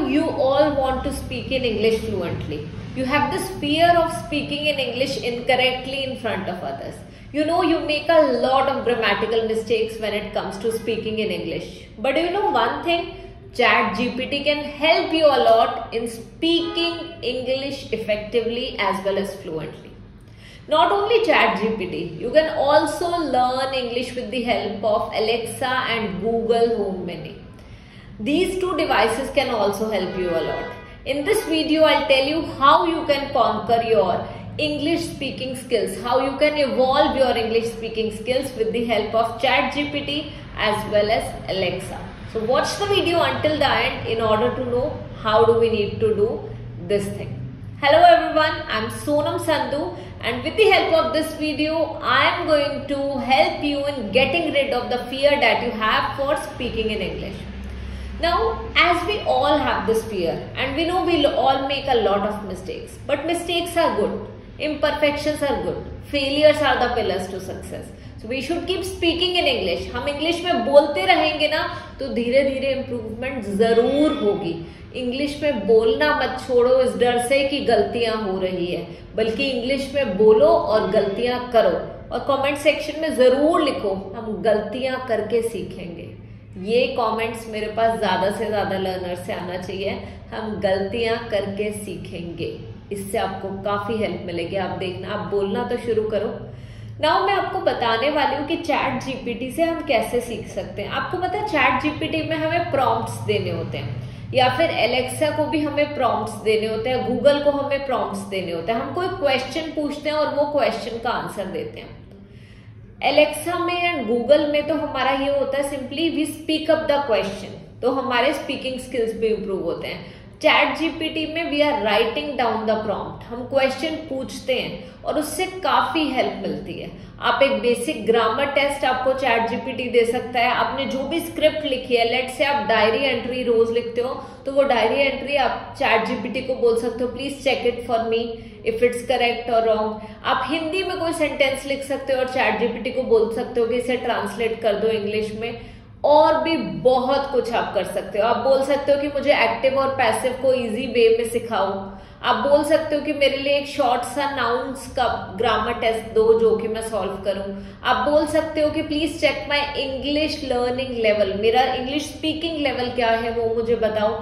know you all want to speak in English fluently. You have this fear of speaking in English incorrectly in front of others. You know you make a lot of grammatical mistakes when it comes to speaking in English. But do you know one thing? ChatGPT can help you a lot in speaking English effectively as well as fluently. Not only ChatGPT, you can also learn English with the help of Alexa and Google Home Mini. These two devices can also help you a lot. In this video, I'll tell you how you can conquer your English speaking skills, how you can evolve your English speaking skills with the help of ChatGPT as well as Alexa. So watch the video until the end in order to know how do we need to do this thing. Hello everyone, I'm Sonam Sandhu, and with the help of this video, I'm going to help you in getting rid of the fear that you have for speaking in English. Now, as we all have this fear, and we know we'll all make a lot of mistakes, but mistakes are good, imperfections are good, failures are the pillars to success. So we should keep speaking in English. हम English में बोलते रहेंगे ना तो धीरे धीरे improvement जरूर होगी। इंग्लिश में बोलना मत छोड़ो इस डर से कि गलतियां हो रही है, बल्कि इंग्लिश में बोलो और गलतियां करो, और कमेंट सेक्शन में जरूर लिखो हम गलतियां करके सीखेंगे। ये कमेंट्स मेरे पास ज्यादा से ज्यादा लर्नर से आना चाहिए, हम गलतियां करके सीखेंगे। इससे आपको काफी हेल्प मिलेगी। आप देखना, आप बोलना तो शुरू करो। नाउ मैं आपको बताने वाली हूँ कि ChatGPT से हम कैसे सीख सकते हैं। आपको पता है ChatGPT में हमें प्रॉम्प्ट्स देने होते हैं, या फिर Alexa को भी हमें प्रॉम्प्ट्स देने होते हैं, Google को हमें प्रॉम्प्ट्स देने होते हैं। हम कोई क्वेश्चन पूछते हैं और वो क्वेश्चन का आंसर देते हैं। Alexa में एंड Google में तो हमारा ये होता है simply we speak up the question, तो हमारे स्पीकिंग स्किल्स भी इम्प्रूव होते हैं। ChatGPT में we are writing down the prompt, हम क्वेश्चन पूछते हैं और उससे काफी हेल्प मिलती है। आप एक बेसिक ग्रामर टेस्ट आपको ChatGPT दे सकता है। आपने जो भी स्क्रिप्ट लिखी है, लेट्स से आप डायरी एंट्री रोज लिखते हो, तो वो डायरी एंट्री आप ChatGPT को बोल सकते हो please check it for me if it's correct और रॉन्ग। आप हिंदी में कोई सेंटेंस लिख सकते हो और ChatGPT को बोल सकते हो कि इसे ट्रांसलेट कर दो इंग्लिश में। और भी बहुत कुछ आप कर सकते हो। आप बोल सकते हो कि मुझे एक्टिव और पैसिव को इजी वे में सिखाओ। आप बोल सकते हो कि मेरे लिए एक शॉर्ट सा नाउन्स का ग्रामर टेस्ट दो जो कि मैं सॉल्व करूं। आप बोल सकते हो कि please check my English learning level, मेरा इंग्लिश स्पीकिंग लेवल क्या है वो मुझे बताओ,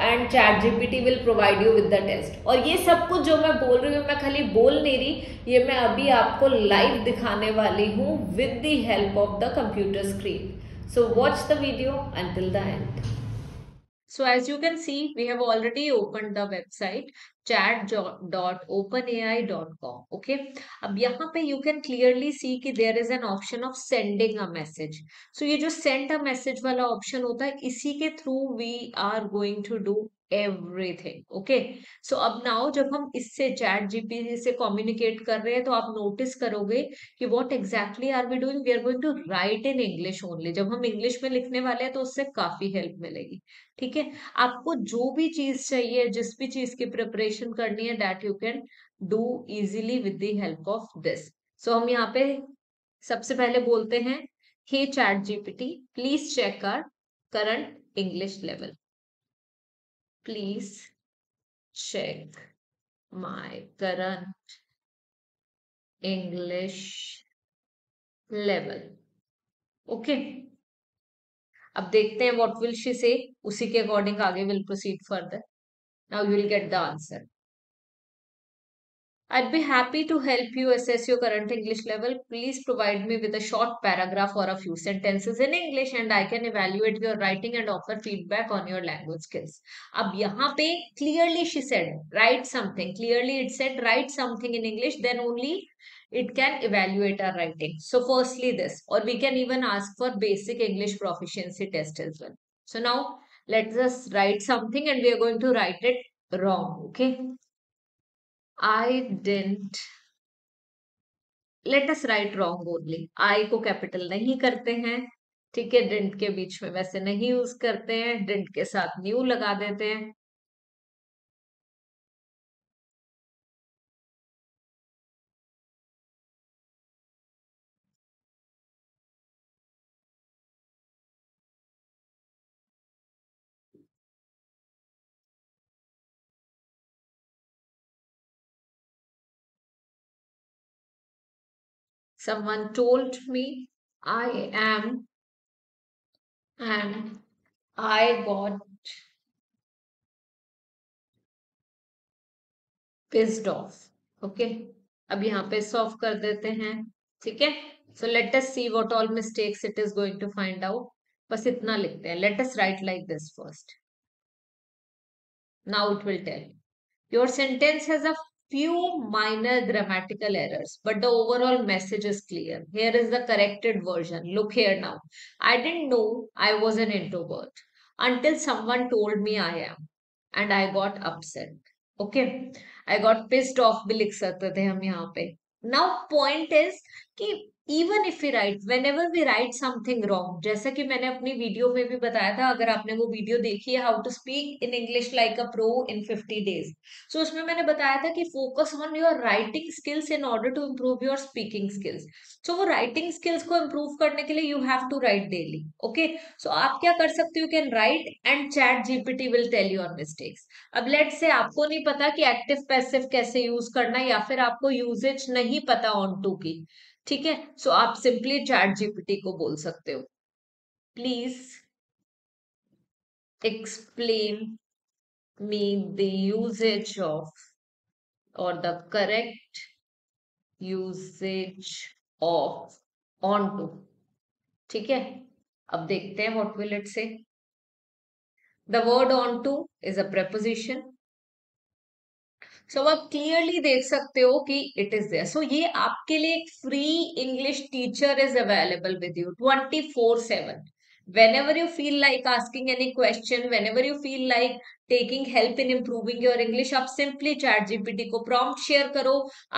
and ChatGPT will provide you with the test. और ये सब कुछ जो मैं बोल रही हूँ, मैं खाली बोल नहीं रही, ये मैं अभी आपको लाइव दिखाने वाली हूँ with the help of the computer screen. So watch the video until the end. So as you can see, we have already opened the website chat.openai.com. Okay. अब यहाँ पे you can clearly see कि there is an option of sending a message. So ये जो send a message वाला option होता है, इसी के through we are going to do everything. Okay. So अब now जब हम इससे ChatGPT से communicate कर रहे हैं, तो आप notice करोगे कि what exactly are we doing? We are going to write in English only. जब हम English में लिखने वाले हैं, तो उससे काफी help मिलेगी. ठीक है, आपको जो भी चीज चाहिए, जिस भी चीज की प्रिपरेशन करनी है, that you can do easily with the help of this. So हम यहाँ पे सबसे पहले बोलते हैं hey ChatGPT please check our current English level, please check my current English level. Okay, अब देखते हैं व्हाट विल शी से, उसी के अकॉर्डिंग आगे will proceed further. Now you will get the answer. I'd be happy to help you assess your current English level. Please provide me with a short paragraph or a few sentences in English and I can evaluate your writing and offer feedback on your language skills. अब यहाँ पे clearly she said write something. Clearly it said write something in English, then only it can evaluate our writing. So firstly this, or we can even ask for basic English proficiency test as well. So now let's just write something and we are going to write it wrong. Okay, I didn't, let us write wrong only. I को capital नहीं करते हैं, ठीक है, didn't के बीच में वैसे नहीं यूज करते हैं, didn't के साथ new लगा देते हैं. Someone told me I am, and I got pissed off. Okay, अब यहाँ पे solve कर देते हैं. ठीक है, so let us see what all mistakes it is going to find out. बस इतना लिखते हैं. Let us write like this first. Now it will tell. Your sentence has a few minor grammatical errors, but the overall message is clear. Here is the corrected version. Look here now. I didn't know I was an introvert until someone told me I am, and I got upset. Okay, I got pissed off. भी लिख सकते थे हम यहाँ पे. Now point is कि even if we write, whenever we write something wrong, जैसा कि मैंने अपनी वीडियो में भी बताया था, अगर आपने वो वीडियो देखी है How to speak in English like a pro in 50 days, so उसमें मैंने बताया था कि focus on your writing skills in order to improve your speaking skills. So वो writing skills को improve करने के लिए you have to write daily. Okay, so आप क्या कर सकते हो, you can write and ChatGPT will tell you on mistakes. अब let's say आपको नहीं पता कि active passive कैसे use करना है, या फिर आपको usage नहीं पता on to की. ठीक है, सो आप सिंपली ChatGPT को बोल सकते हो, please explain me the usages of और the correct usages of on to. ठीक है, अब देखते हैं what will it say. The word on to is a preposition. So, आप क्लियरली देख सकते हो कि इट इज देयर. सो ये आपके लिए एक free English teacher is available with you 24/7. Whenever you feel like asking any question, whenever you feel like taking help in improving your English, आप simply ChatGPT को prompt share करो,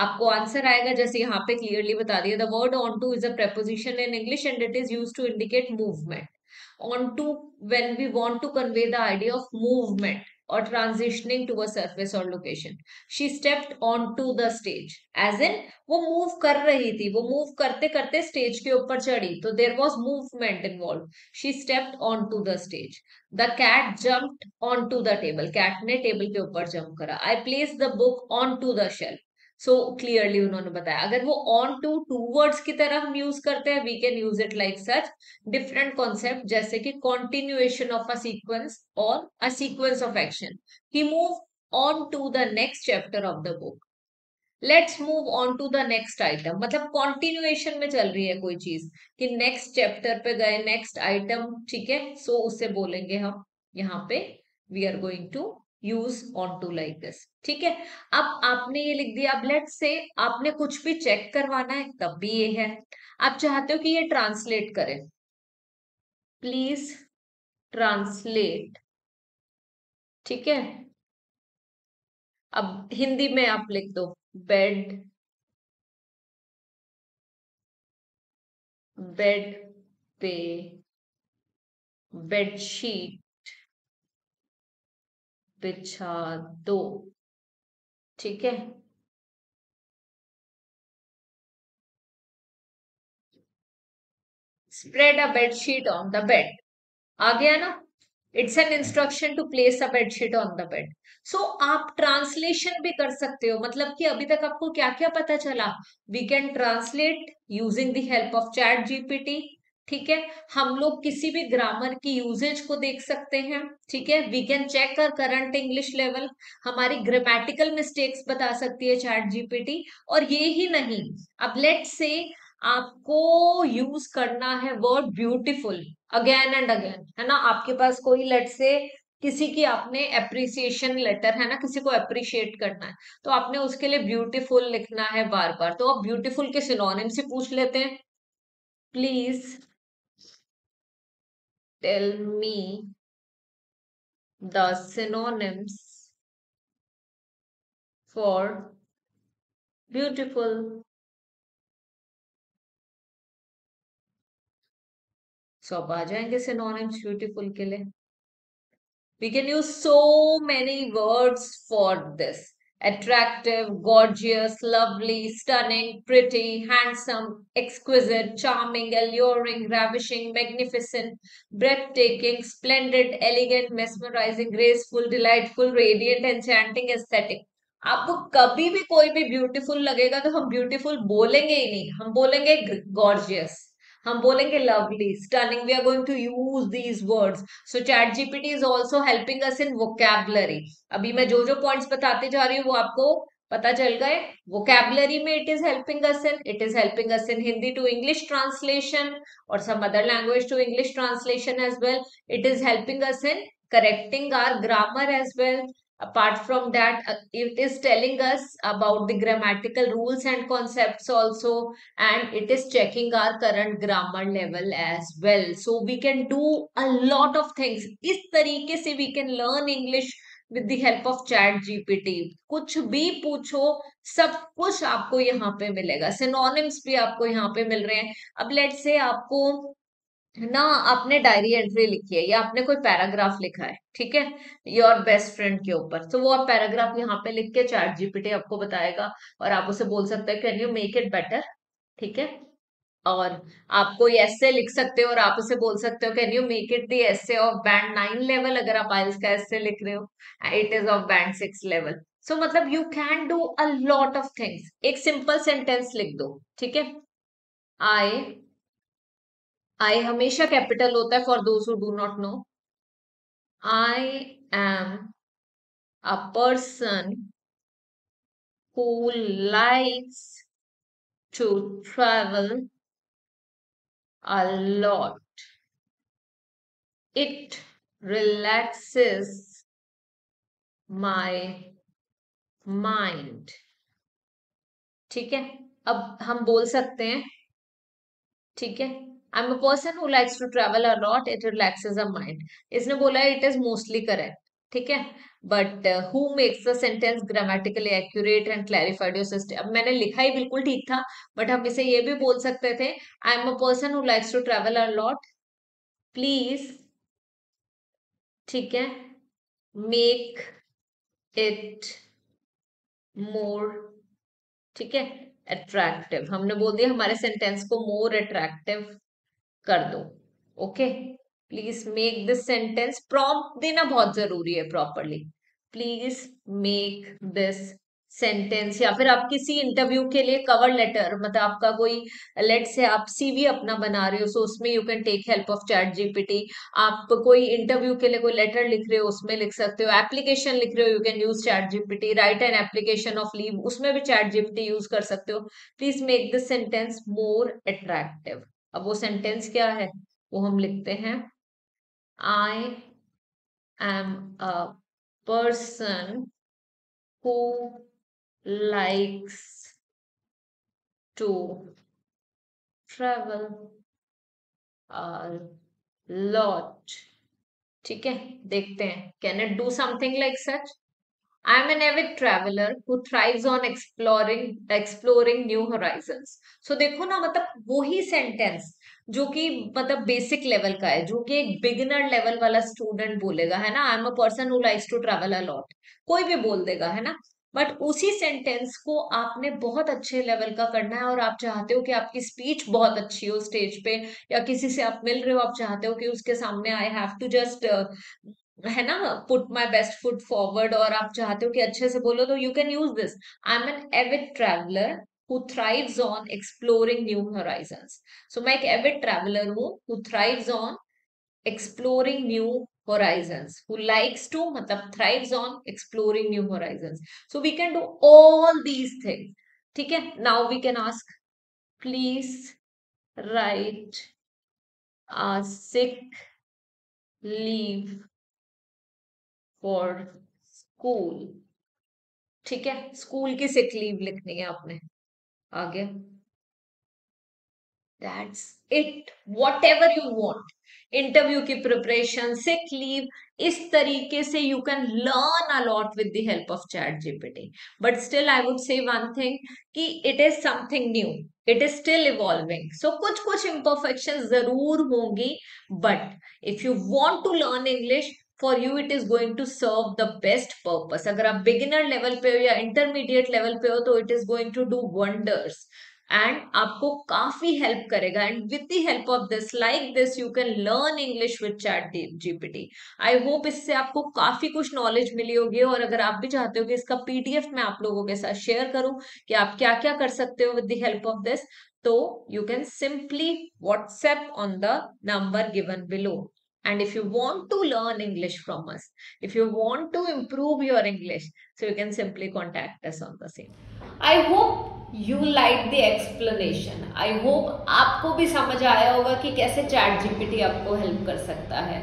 आपको answer आएगा. जैसे यहाँ पे क्लियरली बता दिया, the word onto is a preposition in English and it is used to indicate movement. Onto when we want to convey the idea of movement or transitioning to a surface or location. She stepped onto the stage, as in वो move कर रही थी, वो move करते करते stage के ऊपर चढ़ी, तो there was movement involved. She stepped onto the stage. The cat jumped onto the table. Cat ने table के ऊपर jump करा. I placed the book onto the shelf. So clearly उन्होंने बताया, अगर वो onto towards की तरह हम use करते हैं, we can use it like such. Different concept जैसे कि continuation of a sequence or a sequence of action. He moved on to the next chapter of the book. Let's move on to the next item. मतलब continuation में चल रही है कोई चीज कि next chapter पे गए, next item. ठीक है, so उससे बोलेंगे हम यहाँ पे we are going to use onto like this. ठीक है, अब आपने ये लिख दिया. अब let's say आपने कुछ भी चेक करवाना है, तब भी ये है. आप चाहते हो कि ये ट्रांसलेट करें, प्लीज ट्रांसलेट. ठीक है, अब हिंदी में आप लिख दो, बेड पे बेडशीट बिछा दो. ठीक है, spread a bedsheet on the bed. आ गया ना, it's an instruction to place a bedsheet on the bed. So आप ट्रांसलेशन भी कर सकते हो, मतलब कि अभी तक आपको क्या क्या पता चला, we can translate using the help of ChatGPT. ठीक है, हम लोग किसी भी ग्रामर की यूजेज को देख सकते हैं. ठीक है, we can check our current English level. हमारी ग्रामेटिकल मिस्टेक्स बता सकती है ChatGPT. और ये ही नहीं, अब लेट्स से आपको यूज करना है word beautiful again and again, है ना. आपके पास कोई लेट्स से किसी की आपने एप्रिसिएशन लेटर, है ना, किसी को एप्रिशिएट करना है, तो आपने उसके लिए ब्यूटीफुल लिखना है बार बार. तो आप ब्यूटीफुल के सिनोनिम से पूछ लेते हैं, please tell me the synonyms for beautiful. So अब आ जाएंगे synonyms beautiful के लिए. We can use so many words for this. Attractive, gorgeous, lovely, stunning, pretty, handsome, exquisite, charming, alluring, ravishing, magnificent, breathtaking, splendid, elegant, mesmerizing, graceful, delightful, radiant, enchanting, aesthetic. आप कभी भी कोई भी beautiful लगेगा तो हम ब्यूटीफुल बोलेंगे ही नहीं, हम बोलेंगे गॉर्जियस, हम बोलेंगे lovely, stunning, we are going to use these words. So chat GPT is also helping us in vocabulary. अभी मैं जो जो पॉइंट्स बताते जा रही हूँ वो आपको पता चल गए। वोकैबुलरी में it is helping us in, it is helping us in Hindi to English translation और some other language to English translation as well. It is helping us in correcting our grammar as well. Apart from that, it is telling us about the grammatical rules and concepts also, and it is checking our current grammar level as well. So we can do a lot of things. इस तरीके से we can learn English with the help of ChatGPT. कुछ भी पूछो, सब कुछ आपको यहाँ पे मिलेगा। Synonyms भी आपको यहाँ पे मिल रहे हैं। अब let's say आपको ना आपने डायरी एंट्री लिखी है या आपने कोई पैराग्राफ लिखा है, ठीक है, योर बेस्ट फ्रेंड के ऊपर, तो वो आप पैराग्राफ यहाँ पे लिख के चैट जीपीटी आपको बताएगा और आप उसे बोल सकते हैं can you make it better, ठीक है। और आप कोई एस्से लिख सकते हो और आप उसे बोल सकते हो can you make it the essay of band 9 level, अगर आप आइल्स का एस्से लिख रहे हो, it is of band 6 level. So मतलब you can do a lot of things. एक सिंपल सेंटेंस लिख दो, ठीक है, आई हमेशा कैपिटल होता है for those who do not know. I am a person who likes to travel a lot, it relaxes my mind, ठीक है। अब हम बोल सकते हैं, ठीक है, I'm a person who likes to travel a lot. It relaxes the mind. इसने बोला it is mostly correct, ठीक है, but who makes the sentence grammatically accurate and clarified your system? अब मैंने लिखा ही बिल्कुल ठीक था, but हम इसे ये भी बोल सकते थे I'm a person who likes to travel a lot. Please, ठीक है, make it more, ठीक है, attractive. हमने बोल दिया हमारे sentence को more attractive कर दो, okay. Please make this sentence, prompt देना बहुत जरूरी है properly, please make this sentence. या फिर आप किसी इंटरव्यू के लिए कवर लेटर, मतलब आपका कोई लेट्स से आप सीवी अपना बना रहे हो, सो उसमें you can take help of chat GPT. आप कोई इंटरव्यू के लिए कोई लेटर लिख रहे हो, उसमें लिख सकते हो। एप्लीकेशन लिख रहे हो, you can use chat GPT. Write an application of leave, उसमें भी चैट जीपीटी यूज कर सकते हो। Please make this sentence more attractive. अब वो सेंटेंस क्या है वो हम लिखते हैं, I am a person who likes to travel lot, ठीक है। देखते हैं, can it do something like such, I am an avid traveler who thrives on exploring new horizons. So देखो ना, मतलब वो ही सेंटेंस जो कि मतलब बेसिक लेवल का है, जो कि एक बिगिनर लेवल वाला स्टूडेंट बोलेगा, है ना, I am a person who likes to travel a lot, कोई भी बोल देगा, है ना। बट उसी सेंटेंस को आपने बहुत अच्छे लेवल का करना है और आप चाहते हो कि आपकी स्पीच बहुत अच्छी हो स्टेज पे, या किसी से आप मिल रहे हो, आप चाहते हो कि उसके सामने आई हैव टू जस्ट, है ना, put my best foot forward, और आप चाहते हो कि अच्छे से बोलो, तो you can use this, I am an avid traveller who thrives on exploring new horizons. So मैं एक एविड ट्रैवलर हूँ who thrives on exploring new horizons, who likes to मतलब thrives on exploring new horizons. So we can do all these things, ठीक है। Now we can ask, please write a sick leave For school, ठीक है, school की sick leave लिखनी है आपने। आगे That's it. Whatever you want, interview की प्रिपरेशन, सिक लीव, इस तरीके से you can learn a lot with the help of chat GPT. But still I would say one thing कि it is something new, it is still evolving, so कुछ कुछ imperfection जरूर होंगी, but if you want to learn English For you it is going to serve the best purpose. अगर आप beginner level पे हो या intermediate level पे हो तो it is going to do wonders. And आपको काफी हेल्प करेगा. And with the help of this like this you can learn English with ChatGPT. I hope इससे आपको काफी कुछ नॉलेज मिली होगी, और अगर आप भी चाहते हो कि इसका PDF मैं आप लोगों के साथ शेयर करूं कि आप क्या क्या कर सकते हो with the help of this, तो you can simply WhatsApp on the number given below. And if you want to learn English from us, if you want to improve your English, so you can simply contact us on the same. I hope you liked the explanation. I hope आपको भी समझ आया होगा कि कैसे ChatGPT आपको help कर सकता है.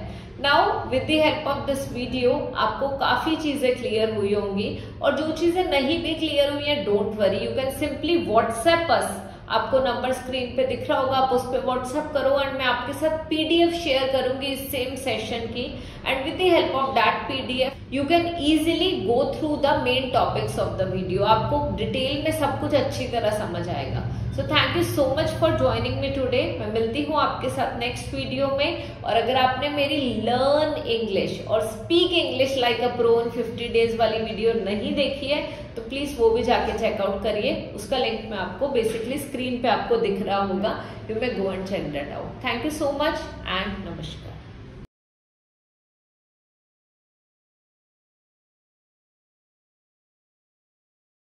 Now, with the help of this video, आपको काफी चीजें क्लियर हुई होंगी, और जो चीजें नहीं भी क्लियर हुई हैं, don't worry, you can simply WhatsApp us. आपको नंबर स्क्रीन पे दिख रहा होगा, आप उस पर WhatsApp करो एंड मैं आपके साथ PDF शेयर करूंगी इस सेम सेशन की. And with the help of that PDF you can easily go through the main topics of the video. आपको डिटेल में सब कुछ अच्छी तरह समझ आएगा. So thank you so much for joining me today. मैं मिलती हूँ आपके साथ नेक्स्ट वीडियो में. और अगर आपने मेरी लर्न इंग्लिश और speak English like a pro in 50 days वाली वीडियो नहीं देखी है तो प्लीज वो भी जाके चेकआउट करिए. उसका लिंक मैं आपको बेसिकली स्क्रीन पे आपको दिख रहा होगा. You may go and check that out. Thank you so much and नमस्कार.